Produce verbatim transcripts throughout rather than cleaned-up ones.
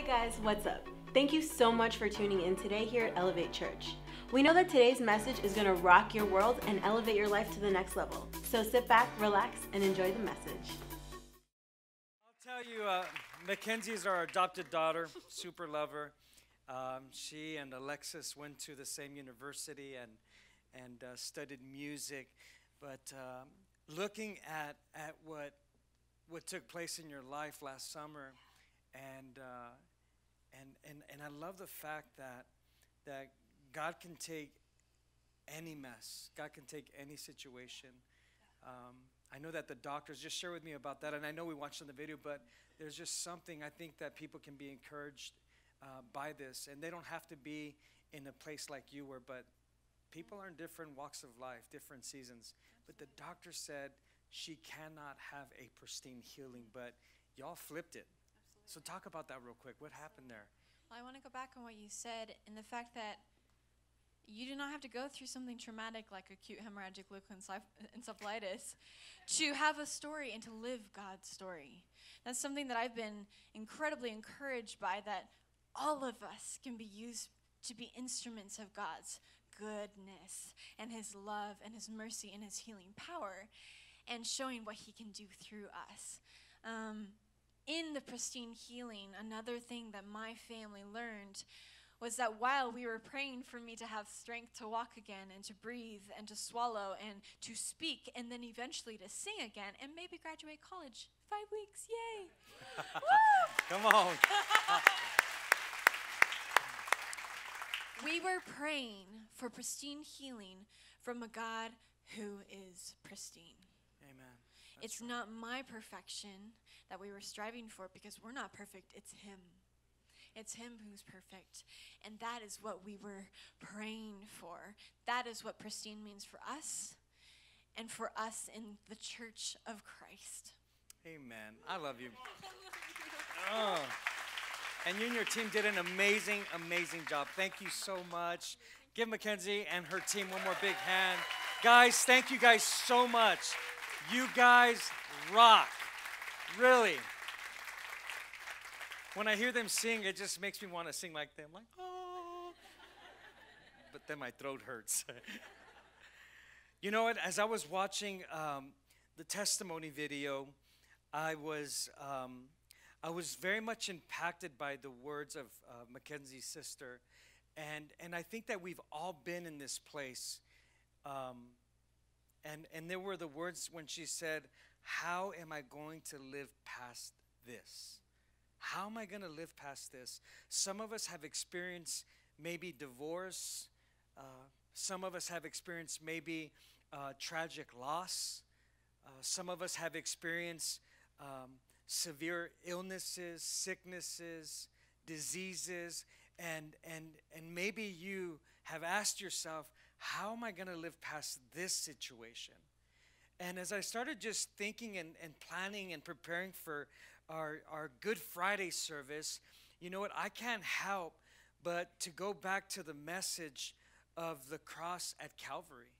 Hey guys, what's up? Thank you so much for tuning in today here at Elevate Church. We know that today's message is going to rock your world and elevate your life to the next level. So sit back, relax, and enjoy the message. I'll tell you, uh, Mackenzie is our adopted daughter, super lover. Um, she and Alexis went to the same university and, and uh, studied music. But um, looking at, at what, what took place in your life last summer, and uh, and and and I love the fact that that God can take any mess. God can take any situation. Um, I know that the doctors just share with me about that, and I know we watched on the video, but there's just something I think that people can be encouraged uh, by this, and they don't have to be in a place like you were. But people are in different walks of life, different seasons. But the doctor said she cannot have a pristine healing, but y'all flipped it. So talk about that real quick. What happened there? Well, I want to go back on what you said and the fact that you do not have to go through something traumatic like acute hemorrhagic leukoencephalitis to have a story and to live God's story. That's something that I've been incredibly encouraged by, that all of us can be used to be instruments of God's goodness and His love and His mercy and His healing power, and showing what He can do through us. Um, In the pristine healing, another thing that my family learned was that while we were praying for me to have strength to walk again and to breathe and to swallow and to speak and then eventually to sing again and maybe graduate college, five weeks, yay! Woo! Come on. We were praying for pristine healing from a God who is pristine. Amen. That's it's right. Not my perfection that we were striving for, because we're not perfect. It's Him. It's Him who's perfect. And that is what we were praying for. That is what pristine means for us and for us in the Church of Christ. Amen. I love you. Oh. And you and your team did an amazing, amazing job. Thank you so much. Give Mackenzie and her team one more big hand. Guys, thank you guys so much. You guys rock, really. When I hear them sing, it just makes me want to sing like them, like, oh. But then my throat hurts. You know what, as I was watching um, the testimony video, I was, um, I was very much impacted by the words of uh, Mackenzie's sister. And, and I think that we've all been in this place. Um, And, and there were the words when she said, how am I going to live past this? How am I going to live past this? Some of us have experienced maybe divorce. Uh, some of us have experienced maybe uh, tragic loss. Uh, some of us have experienced um, severe illnesses, sicknesses, diseases. And, and, and maybe you have asked yourself, how am I going to live past this situation? And as I started just thinking and, and planning and preparing for our, our Good Friday service, you know what? I can't help but to go back to the message of the cross at Calvary.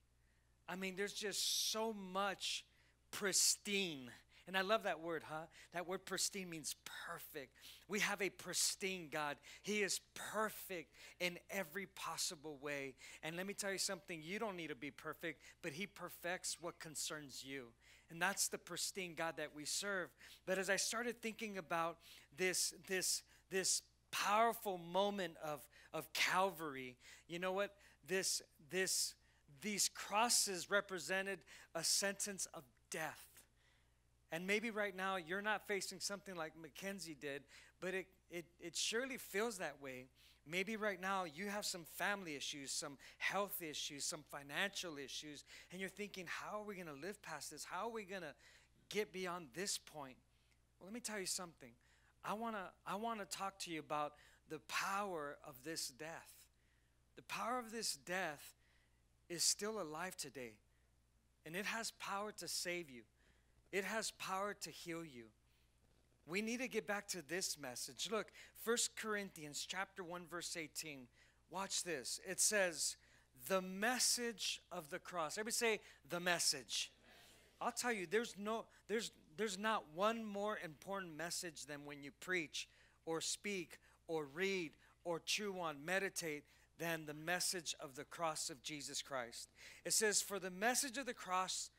I mean, there's just so much pristine. And I love that word, huh? That word pristine means perfect. We have a pristine God. He is perfect in every possible way. And let me tell you something, you don't need to be perfect, but He perfects what concerns you. And that's the pristine God that we serve. But as I started thinking about this, this, this powerful moment of, of Calvary, you know what? This, this, these crosses represented a sentence of death. And maybe right now you're not facing something like Mackenzie did, but it, it, it surely feels that way. Maybe right now you have some family issues, some health issues, some financial issues, and you're thinking, how are we going to live past this? How are we going to get beyond this point? Well, let me tell you something. I want to I want to talk to you about the power of this death. The power of this death is still alive today, and it has power to save you. It has power to heal you. We need to get back to this message. Look, First Corinthians chapter one, verse eighteen. Watch this. It says, the message of the cross. Everybody say, the message. The message. I'll tell you, there's, no, there's, there's not one more important message than when you preach or speak or read or chew on, meditate, than the message of the cross of Jesus Christ. It says, for the message of the cross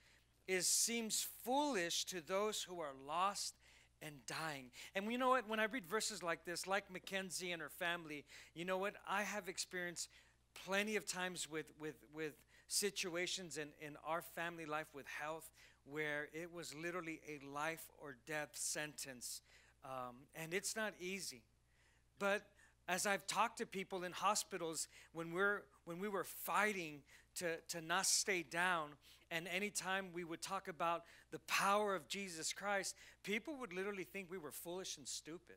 is seems foolish to those who are lost and dying. And you know what? When I read verses like this, like Mackenzie and her family, you know what? I have experienced plenty of times with, with, with situations in, in our family life with health where it was literally a life or death sentence. Um, and it's not easy. But as I've talked to people in hospitals when we're when we were fighting to, to not stay down, and anytime we would talk about the power of Jesus Christ, people would literally think we were foolish and stupid.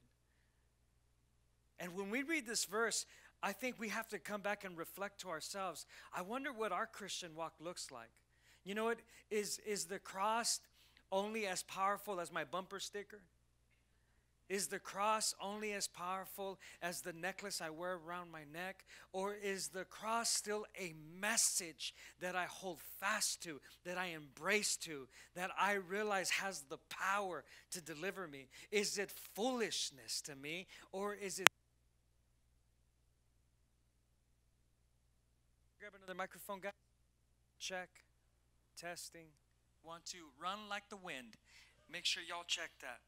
And when we read this verse, I think we have to come back and reflect to ourselves. I wonder what our Christian walk looks like. You know what? Is, is the cross only as powerful as my bumper sticker? Is the cross only as powerful as the necklace I wear around my neck? Or is the cross still a message that I hold fast to, that I embrace to, that I realize has the power to deliver me? Is it foolishness to me, or is it... Grab another microphone, guys. Check. Testing. Want to run like the wind. Make sure y'all check that.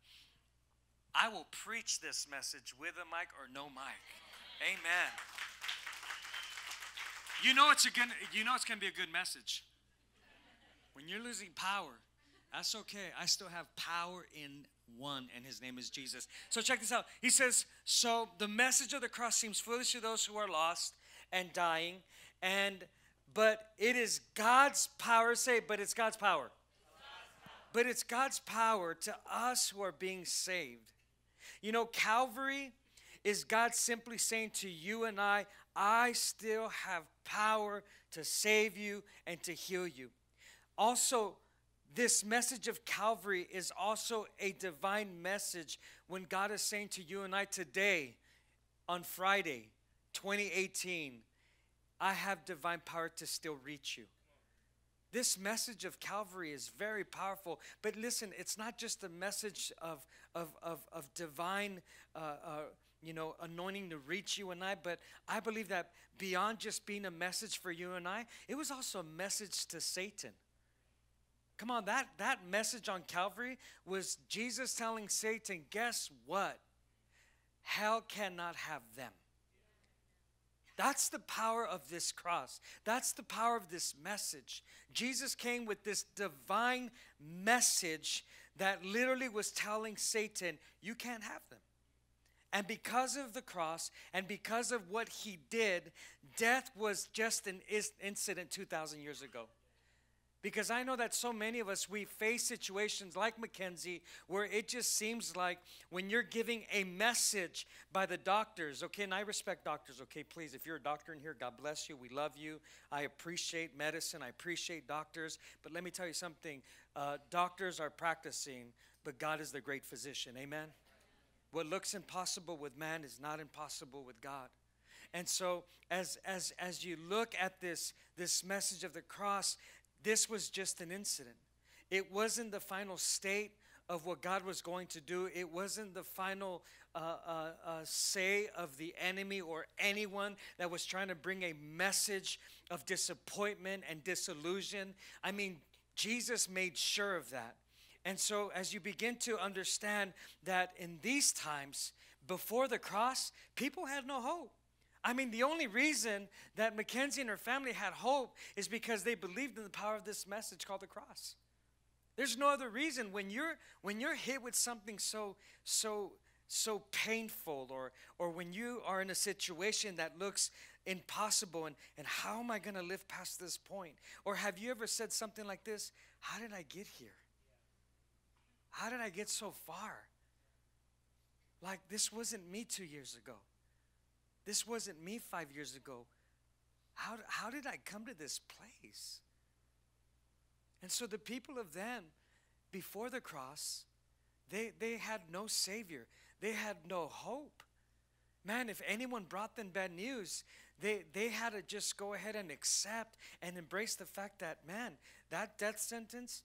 I will preach this message with a mic or no mic. Amen. You know it's a good, you know it's going to be a good message. When you're losing power, that's okay. I still have power in one, and his name is Jesus. So check this out. He says, so the message of the cross seems foolish to those who are lost and dying, and but it is God's power. Say, but it's God's power. But it's God's power to us who are being saved. You know, Calvary is God simply saying to you and I, I still have power to save you and to heal you. Also, this message of Calvary is also a divine message when God is saying to you and I today, on Friday, twenty eighteen, I have divine power to still reach you. This message of Calvary is very powerful. But listen, it's not just the message of, of, of, of divine uh, uh, you know, anointing to reach you and I, but I believe that beyond just being a message for you and I, it was also a message to Satan. Come on, that, that message on Calvary was Jesus telling Satan, guess what? Hell cannot have them. That's the power of this cross. That's the power of this message. Jesus came with this divine message that literally was telling Satan, you can't have them. And because of the cross and because of what he did, death was just an incident two thousand years ago. Because I know that so many of us, we face situations like Mackenzie where it just seems like when you're giving a message by the doctors, okay, and I respect doctors, okay, please, if you're a doctor in here, God bless you, we love you, I appreciate medicine, I appreciate doctors, but let me tell you something, uh, doctors are practicing, but God is the great physician, amen? What looks impossible with man is not impossible with God. And so as, as, as you look at this, this message of the cross, this was just an incident. It wasn't the final state of what God was going to do. It wasn't the final uh, uh, uh, say of the enemy or anyone that was trying to bring a message of disappointment and disillusion. I mean, Jesus made sure of that. And so as you begin to understand that in these times, before the cross, people had no hope. I mean, the only reason that Mackenzie and her family had hope is because they believed in the power of this message called the cross. There's no other reason. When you're, when you're hit with something so, so, so painful, or, or when you are in a situation that looks impossible, and, and how am I going to live past this point? Or have you ever said something like this? How did I get here? How did I get so far? Like, this wasn't me two years ago. This wasn't me five years ago. How, how did I come to this place? And so the people of then, before the cross, they, they had no Savior. They had no hope. Man, if anyone brought them bad news, they, they had to just go ahead and accept and embrace the fact that, man, that death sentence,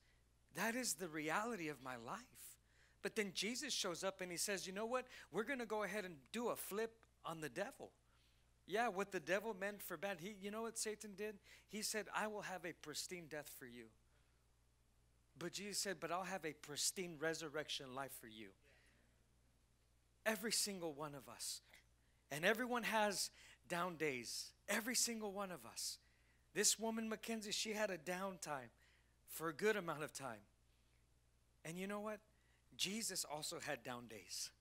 that is the reality of my life. But then Jesus shows up and he says, you know what? We're going to go ahead and do a flip on the devil. Yeah, what the devil meant for bad. He, you know what Satan did? He said, I will have a pristine death for you. But Jesus said, but I'll have a pristine resurrection life for you. Every single one of us. And everyone has down days. Every single one of us. This woman, Mackenzie, she had a down time for a good amount of time. And you know what? Jesus also had down days.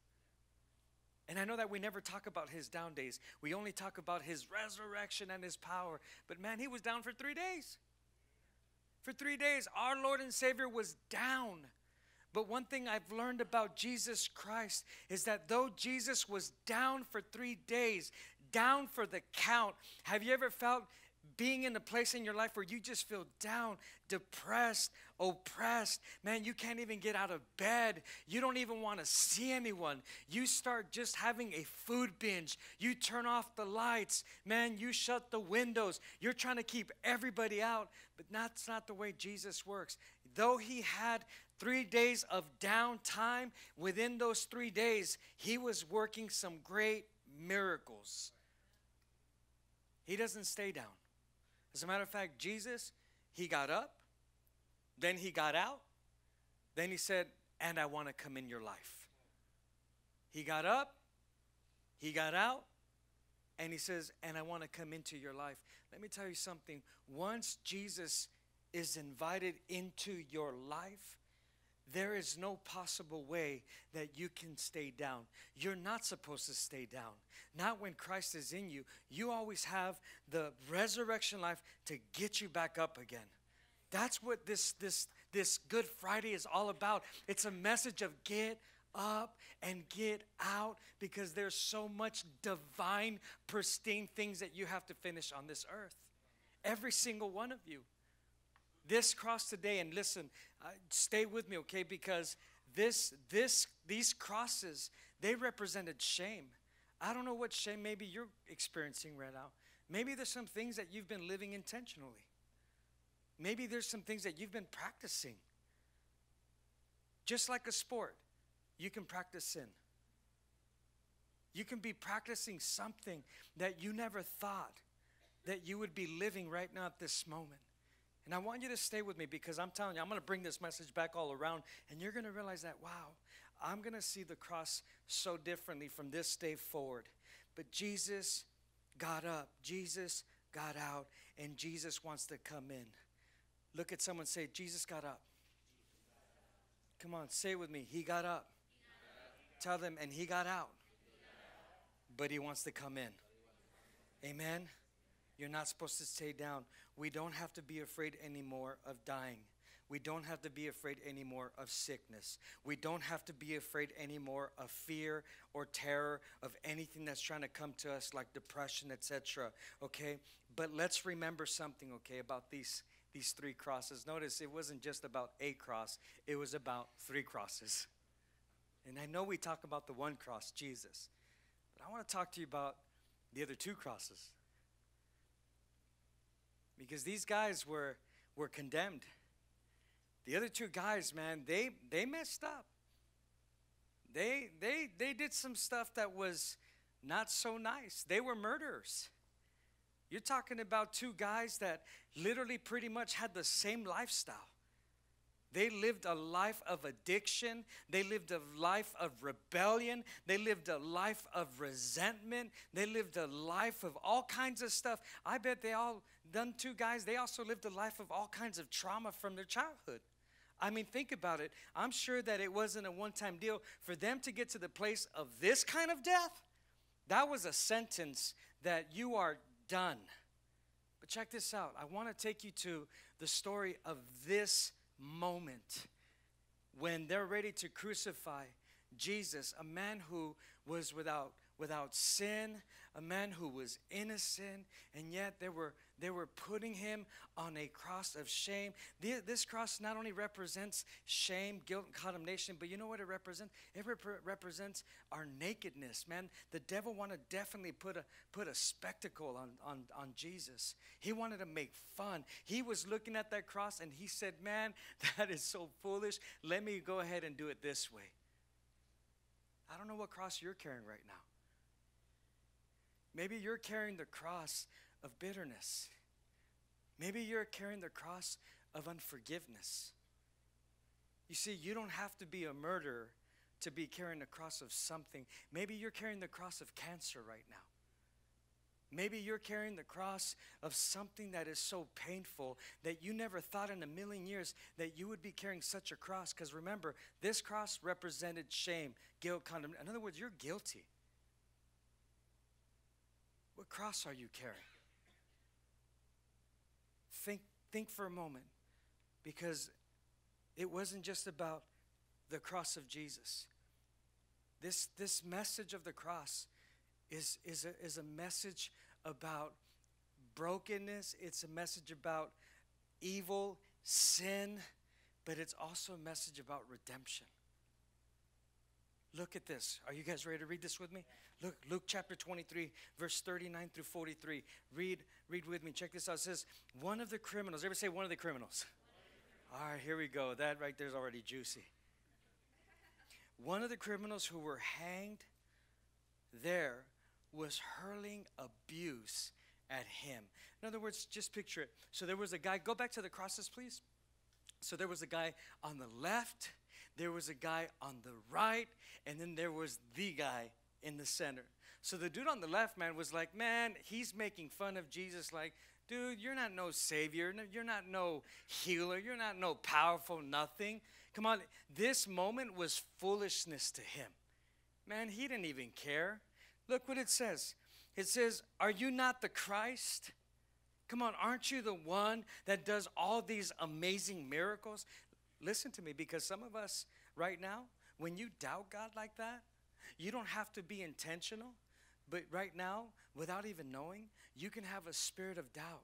And I know that we never talk about his down days. We only talk about his resurrection and his power. But man, he was down for three days. For three days, our Lord and Savior was down. But one thing I've learned about Jesus Christ is that though Jesus was down for three days, down for the count, have you ever felt being in a place in your life where you just feel down, depressed, oppressed? Man, you can't even get out of bed. You don't even want to see anyone. You start just having a food binge. You turn off the lights. Man, you shut the windows. You're trying to keep everybody out. But that's not the way Jesus works. Though he had three days of downtime, within those three days, he was working some great miracles. He doesn't stay down. As a matter of fact, Jesus, he got up, then he got out, then he said, and I want to come in your life. He got up, he got out, and he says, and I want to come into your life. Let me tell you something. Once Jesus is invited into your life, there is no possible way that you can stay down. You're not supposed to stay down. Not when Christ is in you. You always have the resurrection life to get you back up again. That's what this, this, this Good Friday is all about. It's a message of get up and get out, because there's so much divine, pristine things that you have to finish on this earth. Every single one of you. This cross today, and listen, uh, stay with me, okay? Because this, this, these crosses, they represented shame. I don't know what shame maybe you're experiencing right now. Maybe there's some things that you've been living intentionally. Maybe there's some things that you've been practicing. Just like a sport, you can practice sin. You can be practicing something that you never thought that you would be living right now at this moment. And I want you to stay with me, because I'm telling you, I'm going to bring this message back all around, and you're going to realize that, wow, I'm going to see the cross so differently from this day forward. But Jesus got up, Jesus got out, and Jesus wants to come in. Look at someone, say, Jesus got up. Come on, say it with me. He got up. He got up. Tell them, and he got out. He got out. But he wants to come in. Amen. You're not supposed to stay down. We don't have to be afraid anymore of dying. We don't have to be afraid anymore of sickness. We don't have to be afraid anymore of fear or terror, of anything that's trying to come to us like depression, et cetera. Okay? But let's remember something, okay, about these, these three crosses. Notice it wasn't just about a cross. It was about three crosses. And I know we talk about the one cross, Jesus. But I want to talk to you about the other two crosses. Because these guys were, were condemned. The other two guys, man, they, they messed up. They, they, they did some stuff that was not so nice. They were murderers. You're talking about two guys that literally pretty much had the same lifestyle. They lived a life of addiction. They lived a life of rebellion. They lived a life of resentment. They lived a life of all kinds of stuff. I bet they all, them two guys, they also lived a life of all kinds of trauma from their childhood. I mean, think about it. I'm sure that it wasn't a one-time deal. For them to get to the place of this kind of death, that was a sentence that you are done. But check this out. I want to take you to the story of this moment when they're ready to crucify Jesus, a man who was without without sin, a man who was innocent, and yet they were they were putting him on a cross of shame. This cross not only represents shame, guilt, and condemnation, but you know what it represents? It rep represents our nakedness, man. The devil wanted to definitely put a put a spectacle on, on, on Jesus. He wanted to make fun. He was looking at that cross, and he said, man, that is so foolish. Let me go ahead and do it this way. I don't know what cross you're carrying right now. Maybe you're carrying the cross of bitterness. Maybe you're carrying the cross of unforgiveness. You see, you don't have to be a murderer to be carrying the cross of something. Maybe you're carrying the cross of cancer right now. Maybe you're carrying the cross of something that is so painful that you never thought in a million years that you would be carrying such a cross. Because remember, this cross represented shame, guilt, condemnation. In other words, you're guilty. What cross are you carrying? Think, think for a moment, because it wasn't just about the cross of Jesus. This, this message of the cross is, is, a, is a message about brokenness. It's a message about evil, sin, but it's also a message about redemption. Look at this. Are you guys ready to read this with me? Look, Luke chapter twenty-three, verse thirty-nine through forty-three. Read, read with me. Check this out. It says, one of the criminals. Everybody say one of the criminals. One of the criminals. All right, here we go. That right there is already juicy. One of the criminals who were hanged there was hurling abuse at him. In other words, just picture it. So there was a guy. Go back to the crosses, please. So there was a guy on the left. There was a guy on the right. And then there was the guy in the center. So the dude on the left, man, was like, man, he's making fun of Jesus. Like, dude, you're not no savior. You're not no healer. You're not no powerful nothing. Come on, this moment was foolishness to him. Man, he didn't even care. Look what it says. It says, are you not the Christ? Come on, aren't you the one that does all these amazing miracles? Listen to me, because some of us right now, when you doubt God like that, you don't have to be intentional. But right now, without even knowing, you can have a spirit of doubt.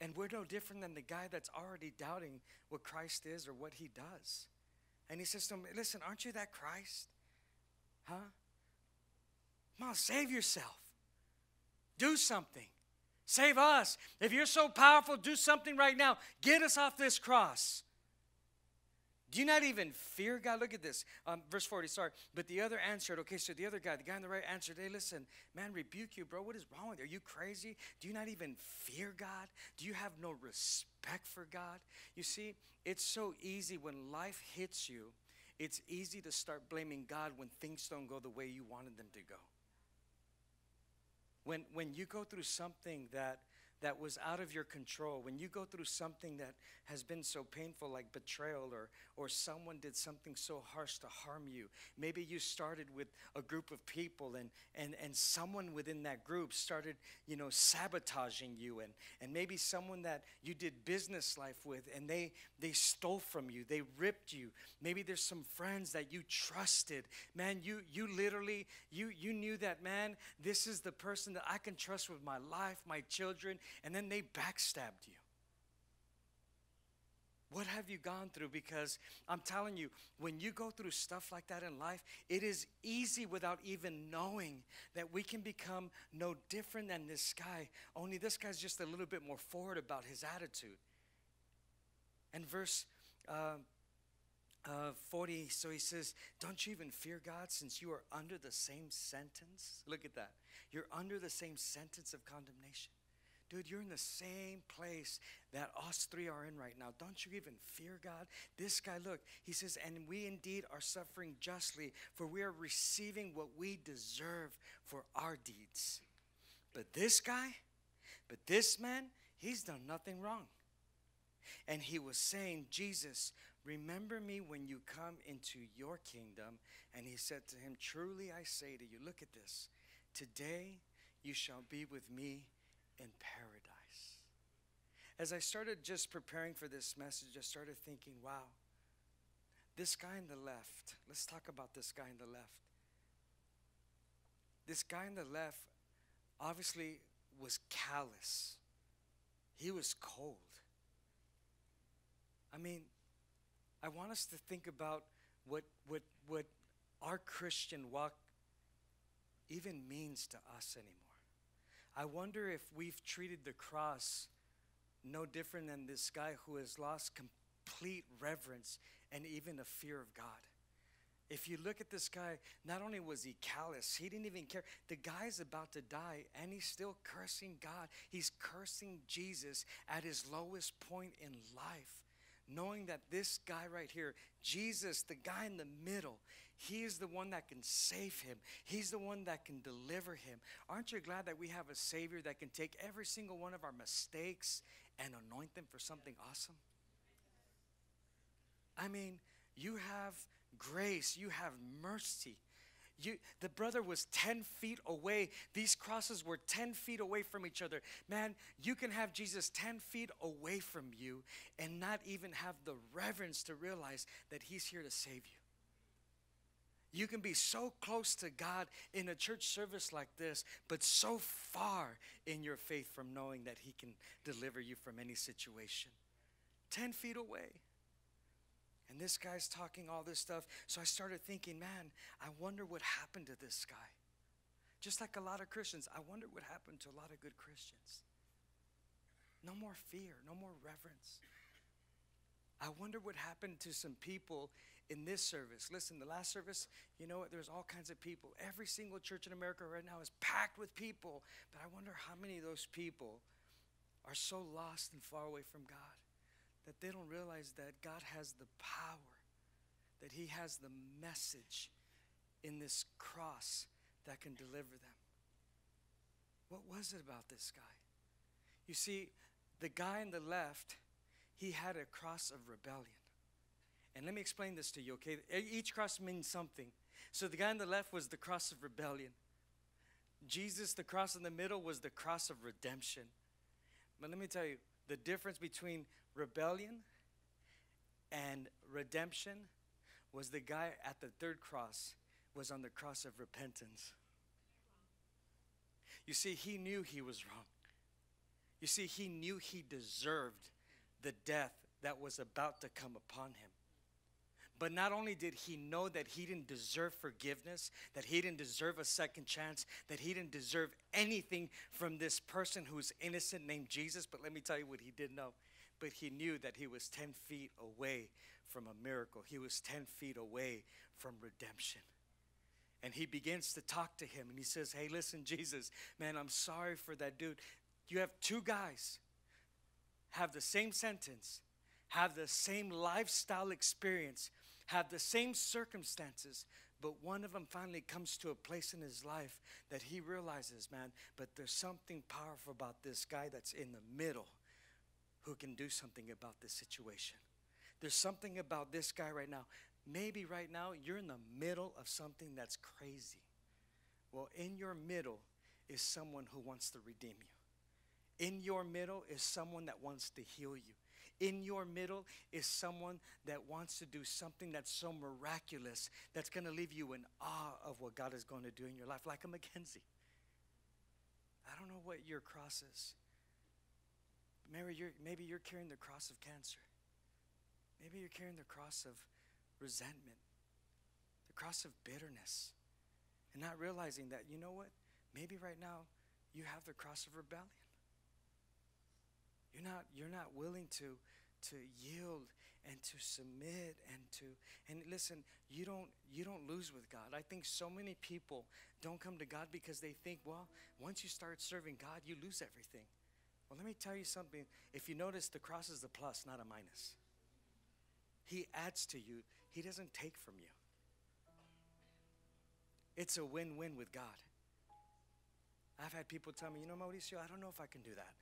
And we're no different than the guy that's already doubting what Christ is or what he does. And he says to him, listen, aren't you that Christ? Huh? Come on, save yourself. Do something. Save us. If you're so powerful, do something right now. Get us off this cross. Do you not even fear God? Look at this. Um, verse forty, sorry. But the other answered. Okay, so the other guy, the guy on the right answered, hey, listen, man, rebuke you, bro. What is wrong with you? Are you crazy? Do you not even fear God? Do you have no respect for God? You see, it's so easy when life hits you, it's easy to start blaming God when things don't go the way you wanted them to go. When, when you go through something that, that was out of your control, when you go through something that has been so painful, like betrayal, or, or someone did something so harsh to harm you. Maybe you started with a group of people, and, and, and someone within that group started, you know, sabotaging you, and, and maybe someone that you did business life with, and they, they stole from you, they ripped you. Maybe there's some friends that you trusted. Man, you, you literally, you, you knew that, man, this is the person that I can trust with my life, my children, and then they backstabbed you. What have you gone through? Because I'm telling you, when you go through stuff like that in life, it is easy without even knowing that we can become no different than this guy. Only this guy's just a little bit more forward about his attitude. And verse uh, uh, forty, so he says, don't you even fear God, since you are under the same sentence? Look at that. You're under the same sentence of condemnation. Dude, you're in the same place that us three are in right now. Don't you even fear God? This guy, look, he says, and we indeed are suffering justly, for we are receiving what we deserve for our deeds. But this guy, but this man, he's done nothing wrong. And he was saying, Jesus, remember me when you come into your kingdom. And he said to him, truly I say to you, look at this, today you shall be with me in paradise. As I started just preparing for this message, I started thinking, wow, this guy on the left, let's talk about this guy on the left. This guy on the left obviously was callous. He was cold. I mean, I want us to think about what, what, what our Christian walk even means to us anymore. I wonder if we've treated the cross no different than this guy who has lost complete reverence and even a fear of God. If you look at this guy, not only was he callous, he didn't even care. The guy's about to die, and he's still cursing God. He's cursing Jesus at his lowest point in life, knowing that this guy right here, Jesus, the guy in the middle, he is the one that can save him. He's the one that can deliver him. Aren't you glad that we have a Savior that can take every single one of our mistakes and anoint them for something awesome? I mean, you have grace. You have mercy. You, the brother was ten feet away. These crosses were ten feet away from each other. Man, you can have Jesus ten feet away from you and not even have the reverence to realize that he's here to save you. You can be so close to God in a church service like this, but so far in your faith from knowing that he can deliver you from any situation. ten feet away. And this guy's talking all this stuff. So I started thinking, man, I wonder what happened to this guy. Just like a lot of Christians, I wonder what happened to a lot of good Christians. No more fear, no more reverence. I wonder what happened to some people in this service. Listen, the last service, you know what? There's all kinds of people. Every single church in America right now is packed with people. But I wonder how many of those people are so lost and far away from God that they don't realize that God has the power, that he has the message in this cross that can deliver them. What was it about this guy? You see, the guy on the left, he had a cross of rebellion. And let me explain this to you, okay? Each cross means something. So the guy on the left was the cross of rebellion. Jesus, the cross in the middle, was the cross of redemption. But let me tell you, the difference between rebellion and redemption was the guy at the third cross was on the cross of repentance. You see, he knew he was wrong. You see, he knew he deserved the death that was about to come upon him. But not only did he know that he didn't deserve forgiveness, that he didn't deserve a second chance, that he didn't deserve anything from this person who's innocent named Jesus, but let me tell you what he did know. But he knew that he was ten feet away from a miracle. He was ten feet away from redemption. And he begins to talk to him, and he says, hey, listen, Jesus, man, I'm sorry for that dude. You have two guys, have the same sentence, have the same lifestyle experience, have the same circumstances, but one of them finally comes to a place in his life that he realizes, man, but there's something powerful about this guy that's in the middle who can do something about this situation. There's something about this guy right now. Maybe right now you're in the middle of something that's crazy. Well, in your middle is someone who wants to redeem you. In your middle is someone that wants to heal you. In your middle is someone that wants to do something that's so miraculous that's going to leave you in awe of what God is going to do in your life, like a Mackenzie. I don't know what your cross is. Mary, you're, maybe you're carrying the cross of cancer. Maybe you're carrying the cross of resentment, the cross of bitterness, and not realizing that, you know what? Maybe right now you have the cross of rebellion. You're not, you're not willing to, to yield and to submit and to, and listen, you don't, you don't lose with God. I think so many people don't come to God because they think, well, once you start serving God, you lose everything. Well, let me tell you something. If you notice, the cross is a plus, not a minus. He adds to you. He doesn't take from you. It's a win-win with God. I've had people tell me, you know, Mauricio, I don't know if I can do that.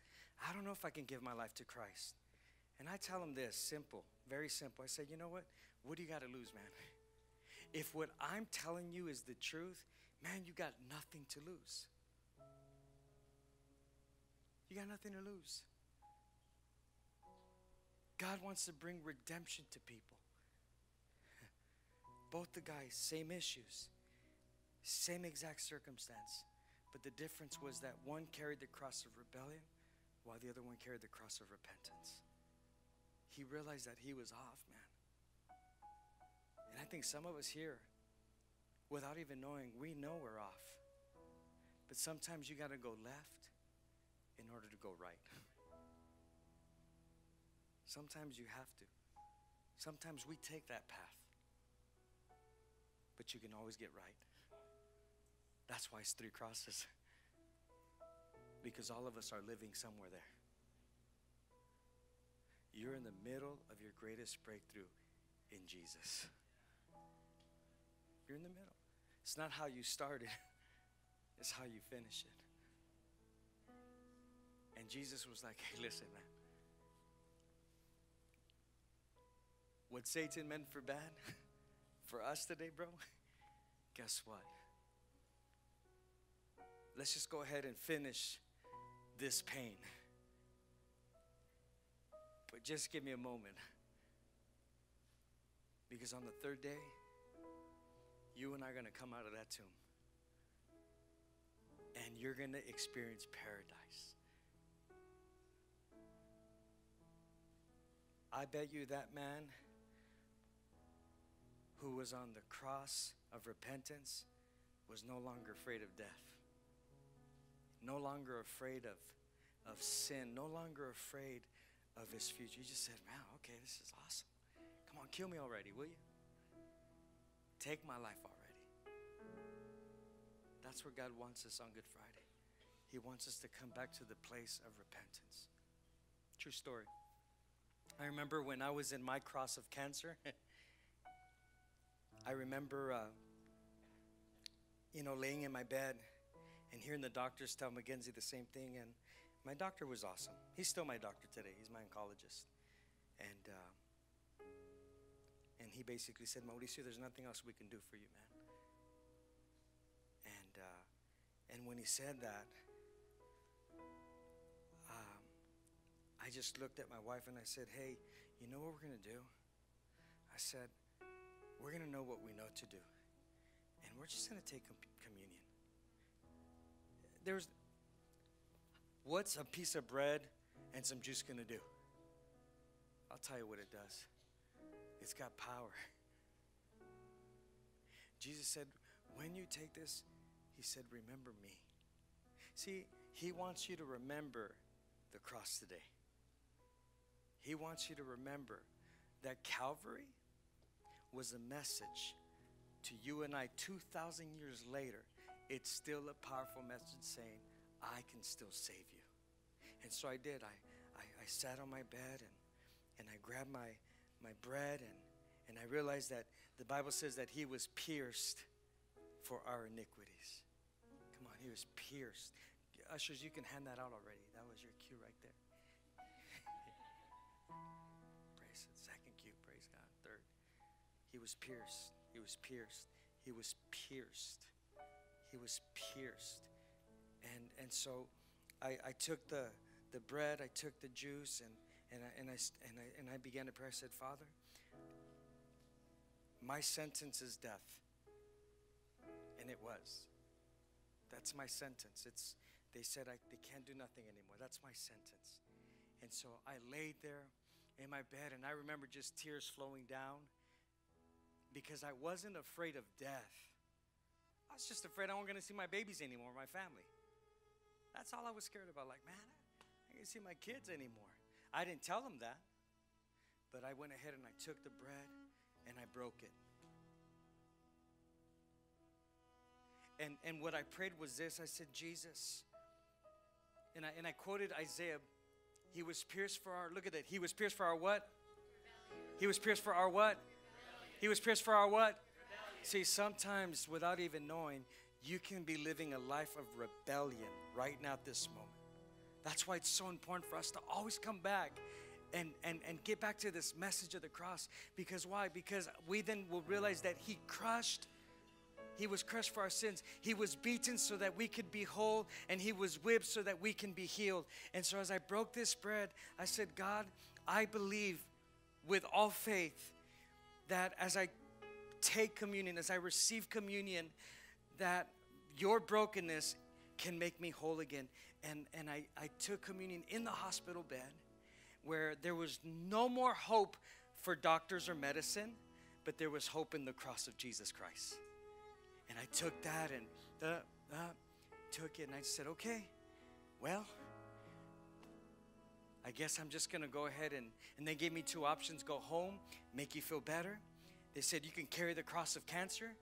I don't know if I can give my life to Christ. And I tell them this, simple, very simple. I say, you know what? What do you got to lose, man? If what I'm telling you is the truth, man, you got nothing to lose. You got nothing to lose. God wants to bring redemption to people. Both the guys, same issues, same exact circumstance. But the difference was that one carried the cross of rebellion while the other one carried the cross of repentance. He realized that he was off, man. And I think some of us here, without even knowing, we know we're off. But sometimes you got to go left in order to go right. Sometimes you have to. Sometimes we take that path. but you can always get right. That's why it's three crosses. Because all of us are living somewhere there. You're in the middle of your greatest breakthrough in Jesus. You're in the middle. It's not how you started. It's how you finish it. And Jesus was like, hey, listen, man. What Satan meant for bad, for us today, bro, guess what? Let's just go ahead and finish this pain. But just give me a moment. Because on the third day, you and I are going to come out of that tomb. And you're going to experience paradise. I bet you that man who was on the cross of repentance was no longer afraid of death. No longer afraid of, of sin. No longer afraid of his future. He just said, man, okay, this is awesome. Come on, kill me already, will you? Take my life already. That's where God wants us on Good Friday. He wants us to come back to the place of repentance. True story. I remember when I was in my cross of cancer. I remember, uh, you know, laying in my bed and hearing the doctors tell Mackenzie the same thing. And my doctor was awesome. He's still my doctor today. He's my oncologist. And uh, and he basically said, Mauricio, there's nothing else we can do for you, man. And, uh, and when he said that, um, I just looked at my wife and I said, hey, you know what we're going to do? I said, we're going to know what we know to do. And we're just going to take com- communion. There's, what's a piece of bread and some juice going to do? I'll tell you what it does. It's got power. Jesus said, when you take this, he said, remember me. See, he wants you to remember the cross today. He wants you to remember that Calvary was a message to you and I two thousand years later. It's still a powerful message saying, I can still save you. And so I did. I, I, I sat on my bed and, and I grabbed my, my bread and, and I realized that the Bible says that he was pierced for our iniquities. Come on, he was pierced. Ushers, you can hand that out already. That was your cue right there. Praise it. Second cue, praise God. Third. He was pierced. He was pierced. He was pierced. He was pierced. And and so I, I took the, the bread, I took the juice, and and I, and I and I and I began to pray. I said, Father, my sentence is death. And it was. That's my sentence. It's, they said I, they can't do nothing anymore. That's my sentence. And so I laid there in my bed, and I remember just tears flowing down because I wasn't afraid of death. I was just afraid I wasn't going to see my babies anymore, my family. That's all I was scared about. Like, man, I can't see my kids anymore. I didn't tell them that, but I went ahead and I took the bread and I broke it. And, and what I prayed was this. I said, Jesus, and I, and I quoted Isaiah, he was pierced for our, look at that. He was pierced for our what? Rebellion. He was pierced for our what? Rebellion. He was pierced for our what? Rebellion. See, sometimes without even knowing, you can be living a life of rebellion right now at this moment. That's why it's so important for us to always come back and, and, and get back to this message of the cross. Because why? Because we then will realize that he crushed He was crushed for our sins. He was beaten so that we could be whole, and he was whipped so that we can be healed. And so as I broke this bread, I said, God, I believe with all faith that as I take communion, as I receive communion, that your brokenness can make me whole again. And, and I, I took communion in the hospital bed where there was no more hope for doctors or medicine, but there was hope in the cross of Jesus Christ. And I took that and uh, uh, took it and I said, okay, well, I guess I'm just going to go ahead and, and they gave me two options. Go home, make you feel better. They said, you can carry the cross of cancer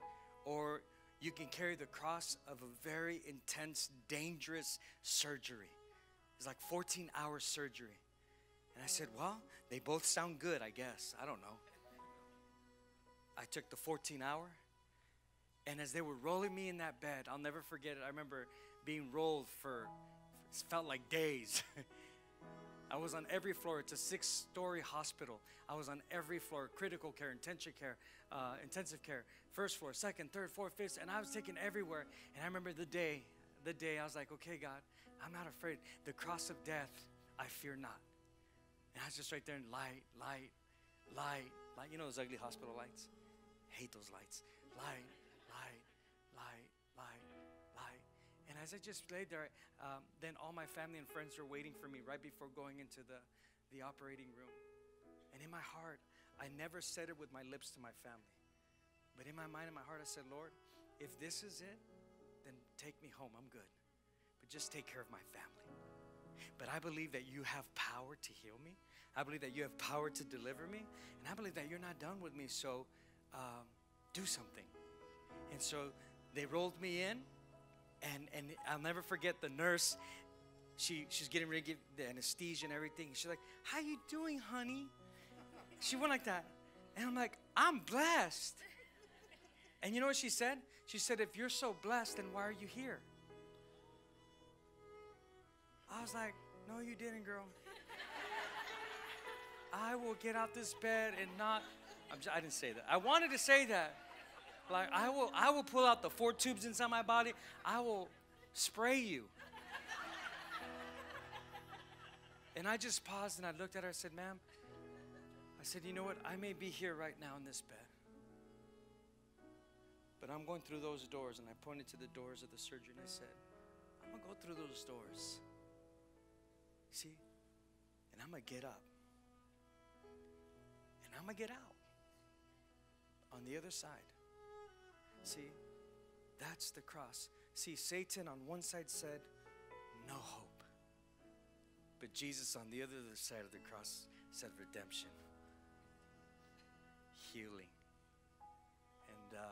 or you can carry the cross of a very intense, dangerous surgery. It's like fourteen hour surgery. And I said, well, they both sound good, I guess. I don't know. I took the fourteen hour. And as they were rolling me in that bed, I'll never forget it. I remember being rolled for, it felt like days. I was on every floor. It's a six-story hospital. I was on every floor, critical care, intensive care, uh, intensive care, first floor, second, third, fourth, fifth, and I was taken everywhere. And I remember the day, the day I was like, okay, God, I'm not afraid. The cross of death, I fear not. And I was just right there in light, light, light, light. You know those ugly hospital lights? I hate those lights. Light, light, light, light, light. And as I just laid there, um, then all my family and friends were waiting for me right before going into the, the operating room. And in my heart, I never said it with my lips to my family. But in my mind and my heart, I said, Lord, if this is it, then take me home. I'm good. But just take care of my family. But I believe that you have power to heal me. I believe that you have power to deliver me. And I believe that you're not done with me, so um, do something. And so they rolled me in. And and I'll never forget the nurse. She she's getting ready to give the anesthesia and everything. She's like, "How you doing, honey?" She went like that, and I'm like, "I'm blessed." And you know what she said? She said, "If you're so blessed, then why are you here?" I was like, "No, you didn't, girl. I will get out this bed and not." I'm just, I didn't say that. I wanted to say that. Like, I will, I will pull out the four tubes inside my body. I will spray you. And I just paused and I looked at her. I said, ma'am, I said, you know what? I may be here right now in this bed. But I'm going through those doors. And I pointed to the doors of the surgery and I said, I'm going to go through those doors. See? And I'm going to get up. And I'm going to get out on the other side. See, that's the cross. See, Satan on one side said, no hope. But Jesus on the other side of the cross said redemption, healing. And uh,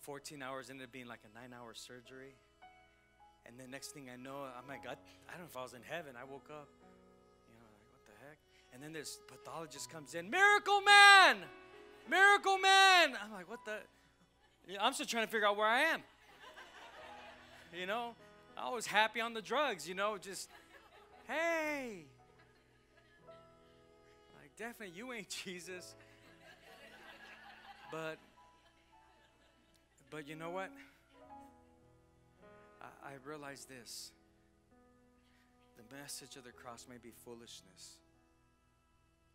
fourteen hours ended up being like a nine hour surgery. And the next thing I know, I'm like, I, I don't know if I was in heaven. I woke up, you know, like, what the heck? And then this pathologist comes in, miracle man, miracle man. I'm like, what the? I'm still trying to figure out where I am. You know, I was happy on the drugs, you know, just, hey. Like, definitely you ain't Jesus. But, but you know what? I, I realize this. The message of the cross may be foolishness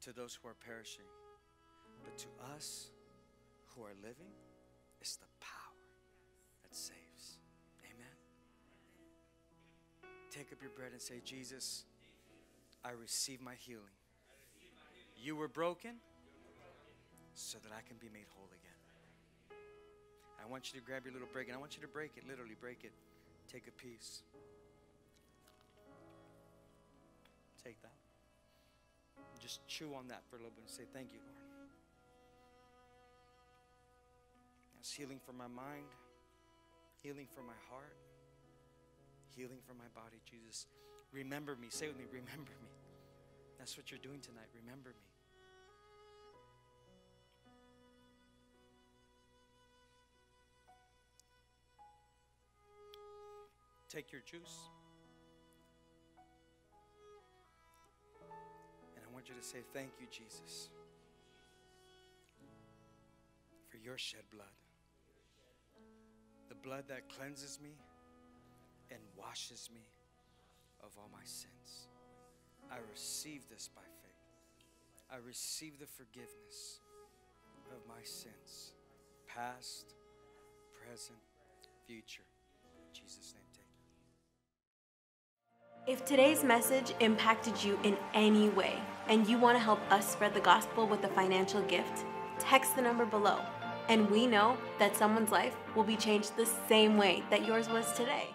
to those who are perishing. But to us who are living, it's the power that saves. Amen. Take up your bread and say, Jesus, I receive my healing. You were broken so that I can be made whole again. I want you to grab your little break, and I want you to break it, literally break it. Take a piece. Take that. Just chew on that for a little bit and say, thank you, Lord. It's healing for my mind, healing for my heart, healing for my body. Jesus, remember me. Say with me, remember me. That's what you're doing tonight. Remember me. Take your juice. And I want you to say, thank you, Jesus, for your shed blood. The blood that cleanses me and washes me of all my sins. I receive this by faith. I receive the forgiveness of my sins, past, present, future. In Jesus' name, take it. If today's message impacted you in any way and you want to help us spread the gospel with a financial gift, text the number below. And we know that someone's life will be changed the same way that yours was today.